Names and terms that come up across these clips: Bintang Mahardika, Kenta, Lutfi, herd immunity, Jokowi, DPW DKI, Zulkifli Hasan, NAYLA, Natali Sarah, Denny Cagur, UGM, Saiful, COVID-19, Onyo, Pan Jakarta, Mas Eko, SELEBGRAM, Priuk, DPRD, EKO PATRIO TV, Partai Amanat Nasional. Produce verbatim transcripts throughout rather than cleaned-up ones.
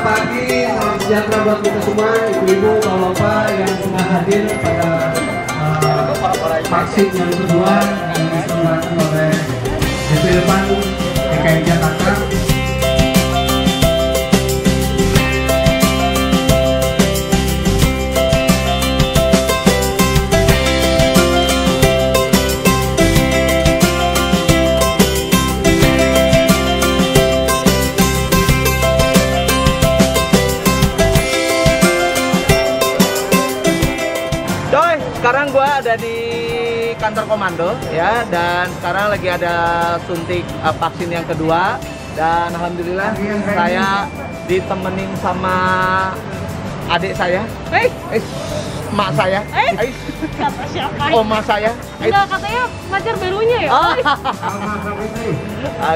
Selamat pagi, salam sejahtera buat kita semua, ibu-ibu, bapak-bapak yang sudah hadir pada uh, vaksin yang kedua yang diselenggarakan oleh D P W D K I Jakarta. Sekarang gue ada di kantor komando ya, dan sekarang lagi ada suntik uh, vaksin yang kedua, dan alhamdulillah saya ditemenin sama adik saya, eh, eh mak saya, eh, eh. Kata siapa? Oma saya. Enggak, katanya pacar barunya ya. Oh.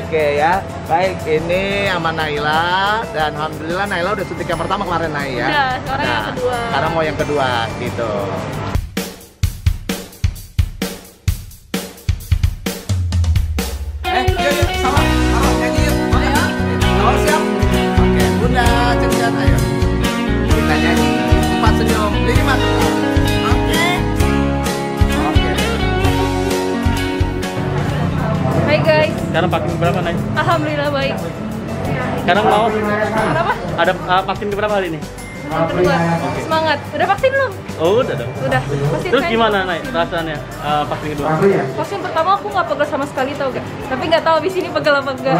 Oke ya, baik, ini sama Naila, dan alhamdulillah Naila udah suntik yang pertama kemarin Naila. Ya. Udah, sekarang nah, yang kedua. Sekarang mau yang kedua gitu. Sekarang vaksin berapa naik? Alhamdulillah baik. Sekarang mau? Kenapa? Ada uh, vaksin keberapa hari ini? Kedua. Okay. Semangat. Udah vaksin belum? Oh, udah dong. Udah. Vaksin terus gimana naik rasanya uh, vaksin kedua? Vaksin pertama aku nggak pegel sama sekali tau gak? Tapi nggak tahu abis ini pegel apa enggak.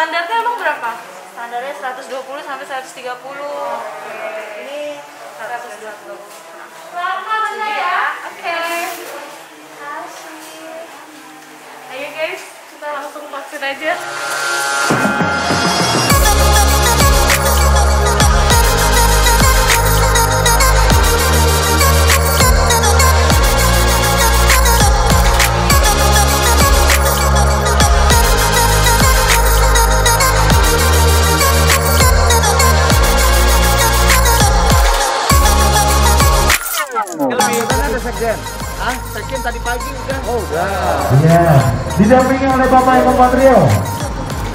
Standarnya emang berapa? Standarnya seratus dua puluh sampai seratus tiga puluh. Ini seratus dua puluh. Lama mana ya? Oke. Kasih. Ayo guys, kita langsung vaksin aja. Ah, sekjen tadi pagi udah. Oh, udah. Iya. Yeah. Didampingi oleh Bapak Eko Patrio.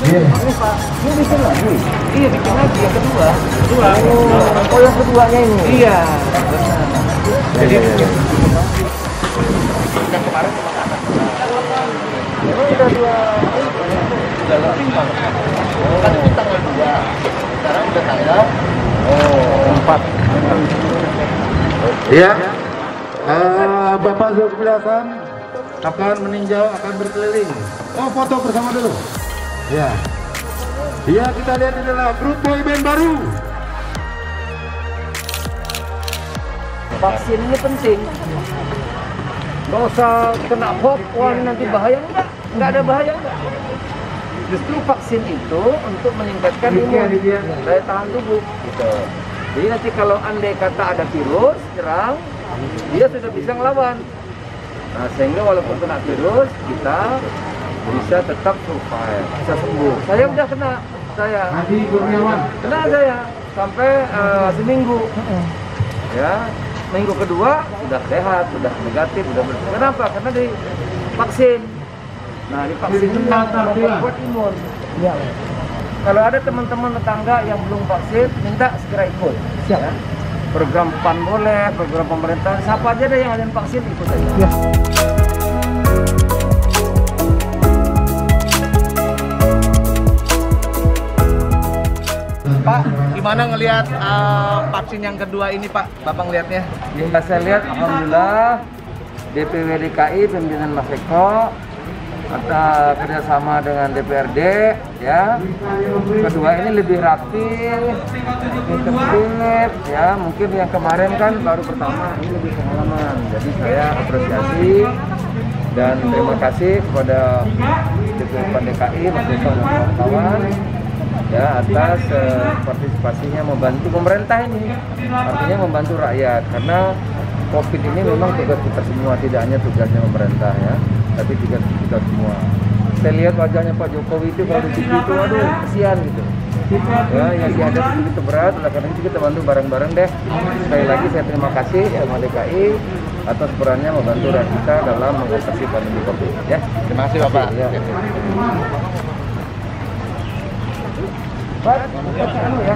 Iya. Ini Pak, ini bikin lagi. Iya, bikin lagi yang kedua. Kedua. Oh, oh yang keduanya ini. Iya. Jadi ya, ya, ya. Yang kemarin sama anak. Emang udah dua. Udah lebih banget. Tadi kita tanggal dua. Sekarang udah tanggal oh, empat. Iya. Uh, Bapak Zulkifli Hasan akan meninjau, akan berkeliling. Oh, foto bersama dulu. Ya, ya kita lihat adalah grup boyband baru. Vaksin ini penting. Gak usah kena hoax, nanti bahaya enggak? Enggak ada bahaya enggak? Justru vaksin itu untuk meningkatkan imun daya tahan tubuh. Gitu. Jadi nanti kalau andai kata ada virus nyerang, dia sudah bisa ngelawan. Nah, sehingga walaupun kena virus, kita bisa tetap survive, bisa sembuh. Saya udah kena, saya kena saya sampai uh, seminggu. Ya, minggu kedua sudah sehat, sudah negatif, sudah bersih. Kenapa? Karena di vaksin. Nah, di vaksin memperkuat imun. Ya. Kalau ada teman-teman tetangga yang belum vaksin, minta segera ikut. Siap. Ya. Program P A N boleh, program pemerintah, siapa aja deh yang ada yang vaksin ikut aja. Ya. Gimana ngelihat uh, vaksin yang kedua ini, Pak? Bapak ngelihatnya? Ya, saya lihat alhamdulillah D P W D K I pimpinan Mas Eko kata kerjasama dengan D P R D, ya. Kedua ini lebih rapi, lebih tertib, ya. Mungkin yang kemarin kan baru pertama, ini lebih pengalaman. Jadi saya apresiasi dan terima kasih kepada D P W D K I, Mas Eko dan kawan-kawan, ya, atas eh, partisipasinya membantu pemerintah ini, artinya membantu rakyat, karena COVID ini memang tugas kita semua, tidak hanya tugasnya pemerintah, ya, tapi tugas kita semua. Saya lihat wajahnya Pak Jokowi itu kalau di situ, aduh, kesian gitu. Ya, yang dihadapi begitu berat, oleh karena itu kita bantu bareng-bareng deh. Sekali lagi saya terima kasih ya sama D K I atas perannya membantu rakyat kita dalam mengatasi pandemi COVID. Ya, terima kasih Bapak. Ya. Pak, ya.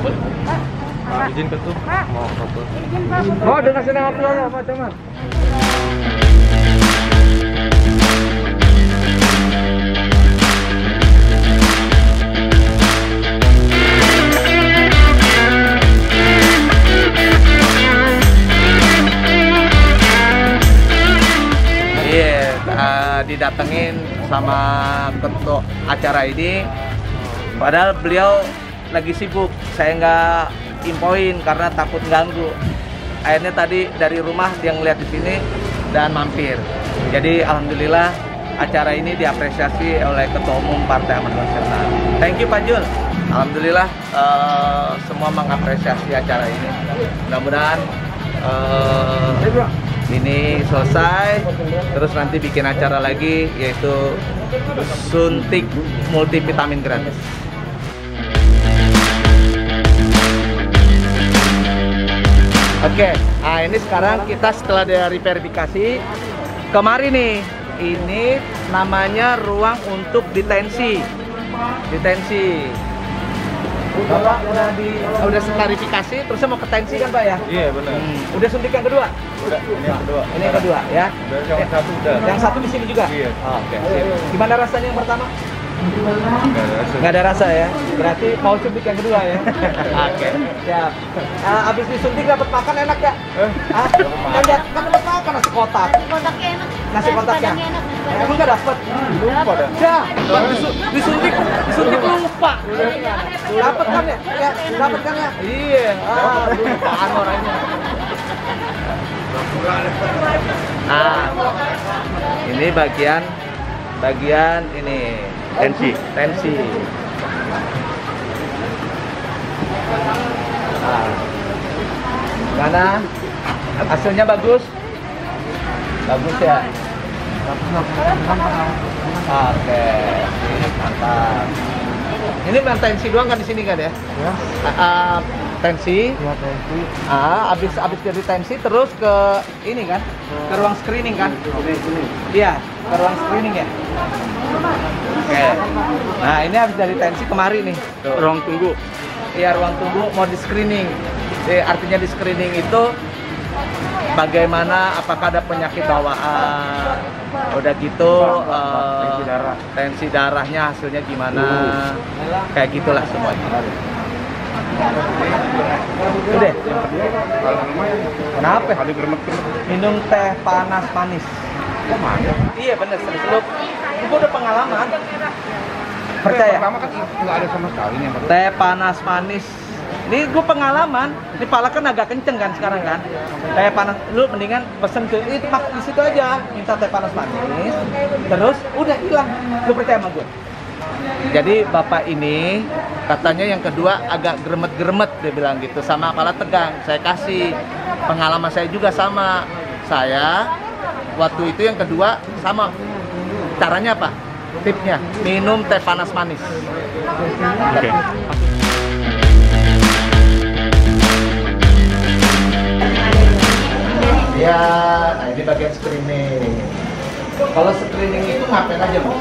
Nah, izin ketuk, mau foto. Oh, dengan senang hati aja, Pak Camat. Iya, uh, didatengin sama ketua acara ini. Padahal beliau lagi sibuk, saya nggak infoin karena takut ganggu. Akhirnya tadi dari rumah dia ngeliat di sini dan mampir. Jadi alhamdulillah acara ini diapresiasi oleh Ketua Umum Partai Amanat Nasional. Thank you Pak Jul. Alhamdulillah uh, semua mengapresiasi acara ini. Mudah-mudahan uh, ini selesai, terus nanti bikin acara lagi, yaitu suntik multivitamin gratis. Oke, okay. Nah ini sekarang kita setelah dari verifikasi kemarin nih, ini namanya ruang untuk detensi. Detensi. Bapak udah di, udah klarifikasi, terusnya mau ke tensi kan Pak ya? Iya benar. Hmm. Udah suntik yang kedua? Udah. Ini yang kedua. Ini yang kedua ya? Udah, yang satu udah. Yang satu di sini juga? Iya. Oh, oke. Okay. Gimana rasanya yang pertama? Nggak ada rasa. Nggak ada rasa ya? Berarti mau suntik yang kedua ya? Oke. Siap. Uh, abis disuntik dapat makan enak ya? Eh? Ah, kan dapat makan nasi kotak. Nasi kotaknya enak. Nasi kotaknya enak. Emang nggak dapat? Lupa dah. Dah. Disuntik, disuntik lupa. Dapat kan ya? Ya, dapat kan ya? Iya. Ah, lupaan orangnya. Nah, ini bagian, bagian ini. Tensi, tensi. Nah, karena hasilnya bagus, bagus ya. Oke, mantap. Ini main tensi doang kan di sini kan ya? Ya. Uh, uh, tensi. Ya tensi. Ah, abis abis dari tensi terus ke ini kan? Ke ruang screening kan? Iya, ke ruang screening ya. Oke. Okay. Nah, ini habis dari tensi kemari nih. Tuh. Ruang tunggu. Iya, ruang tunggu mau di screening. Jadi, artinya di screening itu bagaimana, apakah ada penyakit bawaan. Udah gitu uh, tensi darah. Tensi darahnya hasilnya gimana? Uh. Kayak gitulah semuanya. Udah. Kenapa? Minum teh panas-panis. Iya bener, seluk. Itu udah pengalaman. Percaya? Pertama kan nggak ada sama sekali nih. Teh panas manis. Ini gue pengalaman. Ini pala kan agak kenceng kan sekarang kan. Teh panas. Lu mendingan pesen ke itu di situ aja. Minta teh panas manis. Terus udah hilang. Lu percaya sama gue? Jadi bapak ini katanya yang kedua agak geremet-geremet dia bilang gitu. Sama kepala tegang. Saya kasih pengalaman saya juga sama. Saya waktu itu yang kedua sama. Caranya apa? Tipsnya minum teh panas manis. Oke. Okay. Ya, nah ini bagian screening. Kalau screening itu ngapain aja, Bu?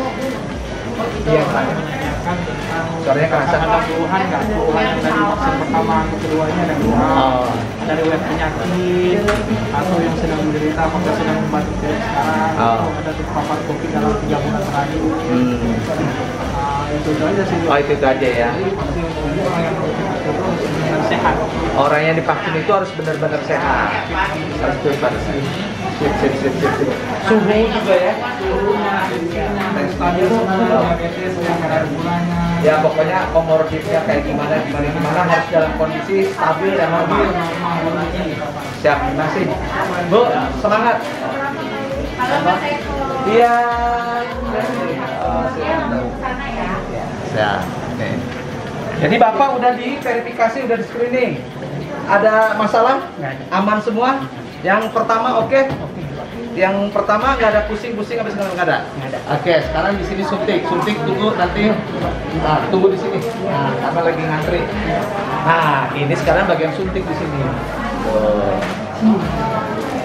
Iya, Pak. Suaranya kerasa ada keluhan nggak? Keluhan dari vaksin pertama atau keduanya ada keluhan. Oh. Dari web penyakit atau yang sedang menderita apakah sedang membantu sekarang? Oh. Atau ada terpapar COVID dalam tiga bulan terakhir? Hmm. Nah, itu aja sih. Oh itu aja ya. sehat. Orang yang divaksin itu harus benar-benar sehat. Harus divaksin. Sip, sip, sip, sip, sip. Suhu juga ya. Ya pokoknya komorbidnya kayak gimana, gimana, gimana harus dalam kondisi stabil dan normal. Siap, nasi. Bu, semangat. Iya. Ya, oke. Jadi Bapak udah diverifikasi, udah di screening. Ada masalah? Aman semua? Yang pertama oke? Okay? Yang pertama nggak ada pusing-pusing habis nggak ada? Oke, okay, sekarang di sini suntik. Suntik tunggu nanti. Nah, tunggu di sini. Nah, karena lagi ngantri. Nah, ini sekarang bagian suntik di sini.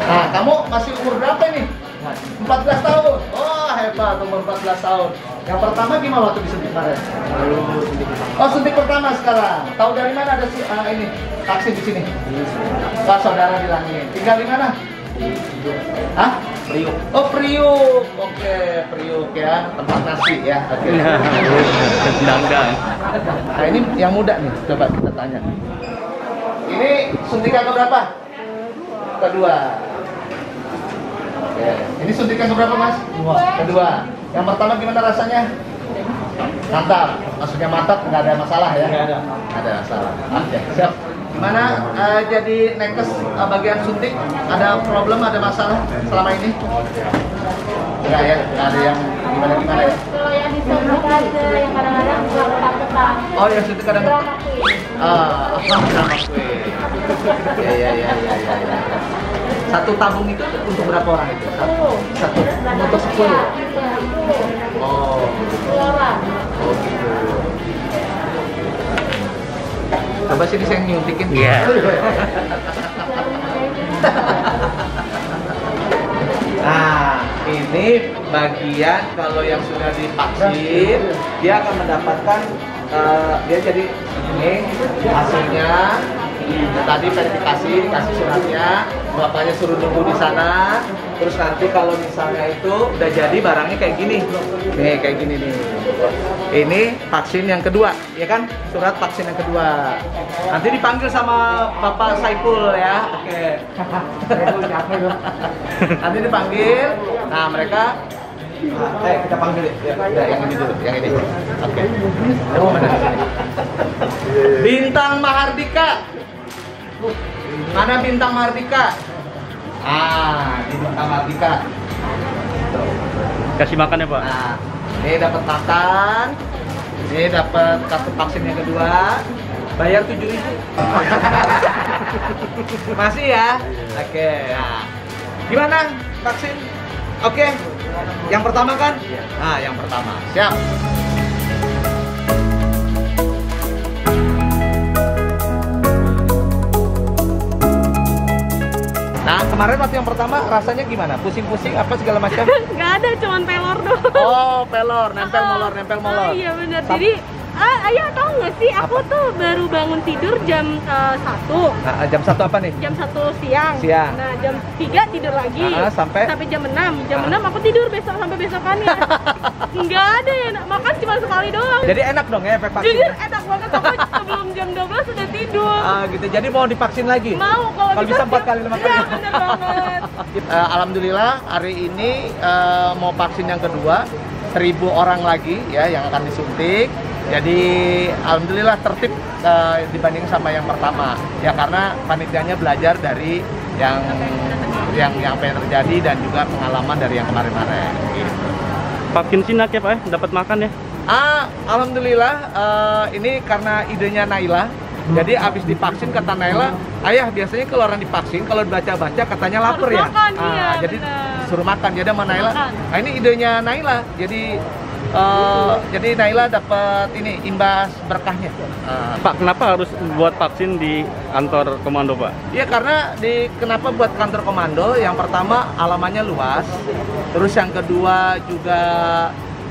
Nah, kamu masih umur berapa nih? empat belas tahun. Oh, hebat umur empat belas tahun. Yang pertama gimana waktu disuntik kemarin? Lalu suntik pertama. Oh, suntik pertama sekarang. Tahu dari mana ada si uh, ini? Vaksin di sini. Pak saudara bilangin. Tinggal di mana? Hah? Priuk. Oh, Priuk. Oke, Priuk ya, tempat nasi ya. Oke. Sedangkan. Nah, ini yang muda nih. Coba kita tanya. Ini suntikan keberapa? Kedua. Oke. Ini suntikan keberapa, Mas? Kedua. Kedua. Yang pertama gimana rasanya? Mantap, maksudnya mantap, nggak ada masalah ya? Nggak ada. Nggak ada masalah. Oke, siap. Gimana uh, jadi nakes uh, bagian suntik? Ada problem, ada masalah selama ini? Nggak ya? Nggak ada yang gimana-gimana ya? Kalau yang disuntik ada yang kadang-kadang ketat-ketat. Oh, yang suntik kadang-kadang? Ah, sama gue. Ya, ya, ya, ya, ya, ya. Satu tabung itu untuk berapa orang itu? Satu. Satu. Untuk sepuluh. Oh. Oh gitu. Coba sini saya nyuntikin. Iya. Nah, ini bagian kalau yang sudah divaksin, dia akan mendapatkan uh, dia jadi ini hasilnya. Tadi verifikasi, dikasih suratnya, bapaknya suruh nunggu di sana. Terus nanti kalau misalnya itu udah jadi barangnya kayak gini, nih kayak gini nih. Ini vaksin yang kedua, ya kan? Surat vaksin yang kedua. Nanti dipanggil sama Bapak Saiful ya. Oke. Nanti dipanggil. Nah mereka, nah, eh kita panggil ya, ya, yang ini dulu, yang ini. Oke. Okay. Oh, Bintang Mahardika. Mana Bintang Mahardika? Ah, Bintang Mahardika. Kasih makan ya Pak. Nah, ini dapat makan. Ini dapat kartu vaksin yang kedua. Bayar tujuh ribu. Masih ya? Oke. Okay. Nah, gimana vaksin? Oke. Okay. Yang pertama kan? Nah, yang pertama. Siap. Nah, kemarin waktu yang pertama rasanya gimana? Pusing-pusing apa segala macam? Nggak ada, cuman pelor doang. Oh, pelor, nempel molor, nempel molor. Oh, iya benar. Jadi, uh, ayah tahu nggak sih, aku apa? Tuh baru bangun tidur jam uh, satu. Nah, jam satu apa nih? Jam satu siang. Siang. Nah, jam tiga tidur lagi. Nah, sampai? Sampai jam enam. Jam enam nah. Aku tidur besok sampai besokannya. Nggak ada ya, makan cuma sekali doang. Jadi enak dong ya efek vaksin. Jujur enak banget, aku sebelum jam dua belas sudah tidur. Uh, gitu. Jadi mau divaksin lagi? Mau, kalau, kalau bisa empat kali lima kali. Ya, bener banget. uh, Alhamdulillah hari ini uh, mau vaksin yang kedua, seribu orang lagi ya yang akan disuntik. Jadi alhamdulillah tertib uh, dibanding sama yang pertama ya, karena panitianya belajar dari yang yang yang apa yang terjadi dan juga pengalaman dari yang kemarin-kemarin. Gitu. Vaksin Cina ya Pak ya, dapat makan ya? Ah, alhamdulillah uh, ini karena idenya Naila. Jadi abis divaksin kata Naila, ayah biasanya kalau orang divaksin kalau dibaca-baca katanya lapar ya. Makan, ah, iya, jadi bener. Suruh makan. Jadi sama Naila. Nah, ini idenya Naila. Jadi Uh, jadi Naila dapat ini imbas berkahnya. Uh, Pak, kenapa harus buat vaksin di kantor komando, Pak? Iya, karena di kenapa buat kantor komando? Yang pertama alamannya luas, terus yang kedua juga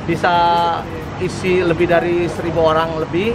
bisa isi lebih dari seribu orang lebih.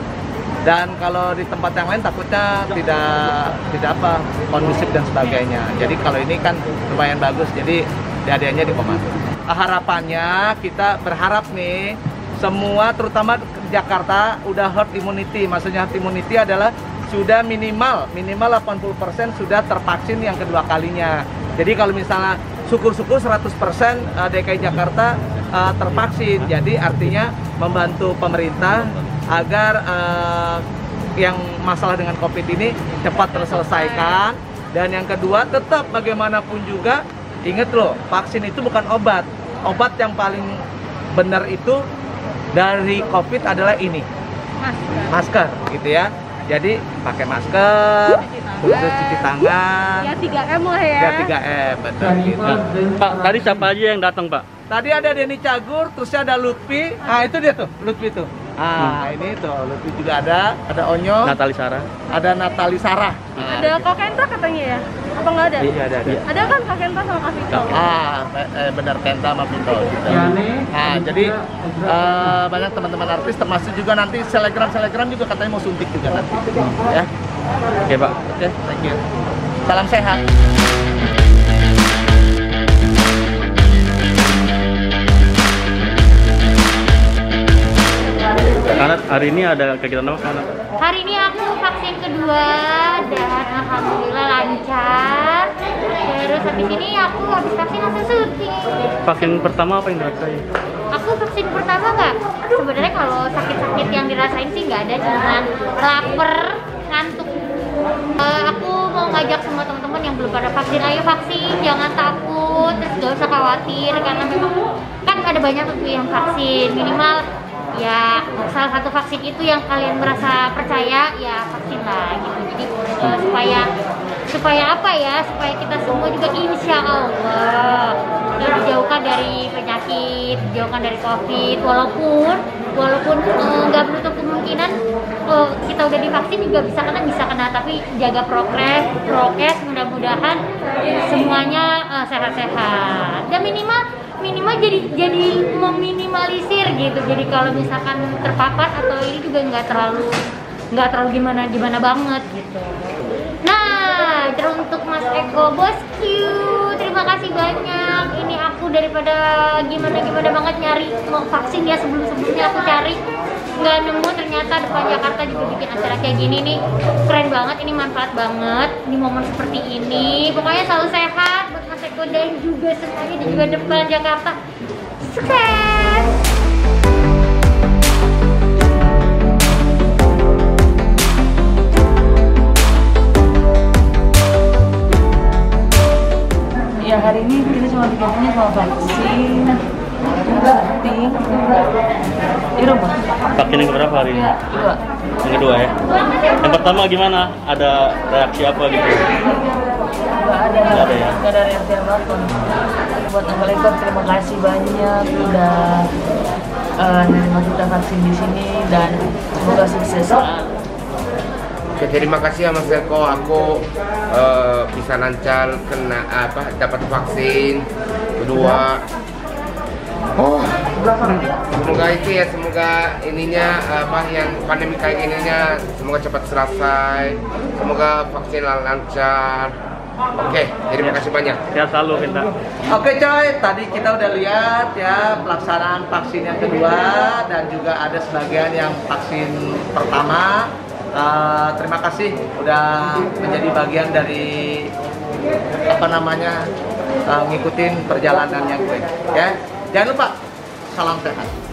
Dan kalau di tempat yang lain takutnya tidak tidak apa kondusif dan sebagainya. Jadi kalau ini kan lumayan bagus. Jadi diadanya di komando. Harapannya kita berharap nih semua terutama Jakarta udah herd immunity. Maksudnya herd immunity adalah sudah minimal minimal delapan puluh persen sudah tervaksin yang kedua kalinya. Jadi kalau misalnya syukur-syukur seratus persen D K I Jakarta uh, tervaksin, jadi artinya membantu pemerintah agar uh, yang masalah dengan COVID ini cepat terselesaikan. Dan yang kedua, tetap bagaimanapun juga ingat loh, vaksin itu bukan obat. Obat yang paling benar itu dari COVID adalah ini, masker, masker gitu ya. Jadi pakai masker, kemudian cuci tangan. Ya tiga M lah ya. Ya tiga M, betul gitu. Pak, tadi siapa aja yang datang, Pak? Tadi ada Denny Cagur, terusnya ada Lutfi. Ah itu dia tuh, Lutfi tuh. Ah ini tuh, Lutfi juga ada. Ada Onyo. Natali Sarah. Ada Natali Sarah. Ah, ada Kak Kenta katanya ya? Apa nggak ada? Iya ada, ada. Ada kan Kak Kenta sama Kak Vito? Ah eh, benar, Kenta sama Vito. Gitu. Nah jadi eh, banyak teman-teman artis, termasuk juga nanti selegram-selegram juga katanya mau suntik juga nanti. Ya. Oke Pak. Oke, thank you. Salam sehat. Anak, hari ini ada kegiatan apa, Anak? Hari ini aku vaksin kedua dan alhamdulillah lancar. Terus habis ini aku habis vaksin langsung syuting. Vaksin pertama apa yang dirasain? Aku vaksin pertama nggak? Sebenarnya kalau sakit-sakit yang dirasain sih nggak ada, cuma lapar, ngantuk. Uh, aku mau ngajak semua teman-teman yang belum pada vaksin, ayo vaksin, jangan takut, terus nggak usah khawatir karena memang kan ada banyak tuh yang vaksin, minimal. Ya, salah satu vaksin itu yang kalian merasa percaya, ya vaksin lah gitu. Jadi uh, supaya supaya apa ya? Supaya kita semua juga insya Allah ya, dijauhkan dari penyakit, dijauhkan dari COVID. Walaupun walaupun nggak uh, menutup kemungkinan uh, kita udah divaksin juga bisa kena, bisa kena. Tapi jaga progres, progres. Mudah-mudahan semuanya sehat-sehat. Uh, Dan minimal. minimal jadi jadi meminimalisir gitu, jadi kalau misalkan terpapar atau ini juga nggak terlalu nggak terlalu gimana gimana banget gitu. Nah, teruntuk Mas Eko bosku, terima kasih banyak. Ini aku daripada gimana gimana banget nyari mau vaksin ya, sebelum sebelumnya aku cari nggak nemu, ternyata Depan Jakarta juga bikin acara kayak gini nih, keren banget, ini manfaat banget di momen seperti ini. Pokoknya selalu sehat buat Mas Eko dan juga semuanya dan juga Depan Jakarta sukses. Ya hari ini kita cuma fokusnya soal vaksin. Penting. Di rumah. Vaksin yang keberapa hari ini? Ya, kedua. Yang kedua ya. Yang pertama gimana? Ada reaksi apa gitu? Gak ada. Gak ada ya. Gak ada reaksi apapun. Buat Angkelekom terima kasih banyak udah uh, nerima kita vaksin di sini dan semoga sukses. Terima kasih ya Mas Eko, aku uh, bisa lancar kena apa dapat vaksin kedua. Oh, semoga itu ya, semoga ininya apa yang pandemi kayak ininya semoga cepat selesai, semoga vaksin lancar. Oke, terima kasih banyak. Sehat selalu Kenta. Oke coy, tadi kita udah lihat ya pelaksanaan vaksin yang kedua dan juga ada sebagian yang vaksin pertama. Uh, terima kasih udah menjadi bagian dari apa namanya uh, ngikutin perjalanannya gue ya. Jangan lupa salam sehat.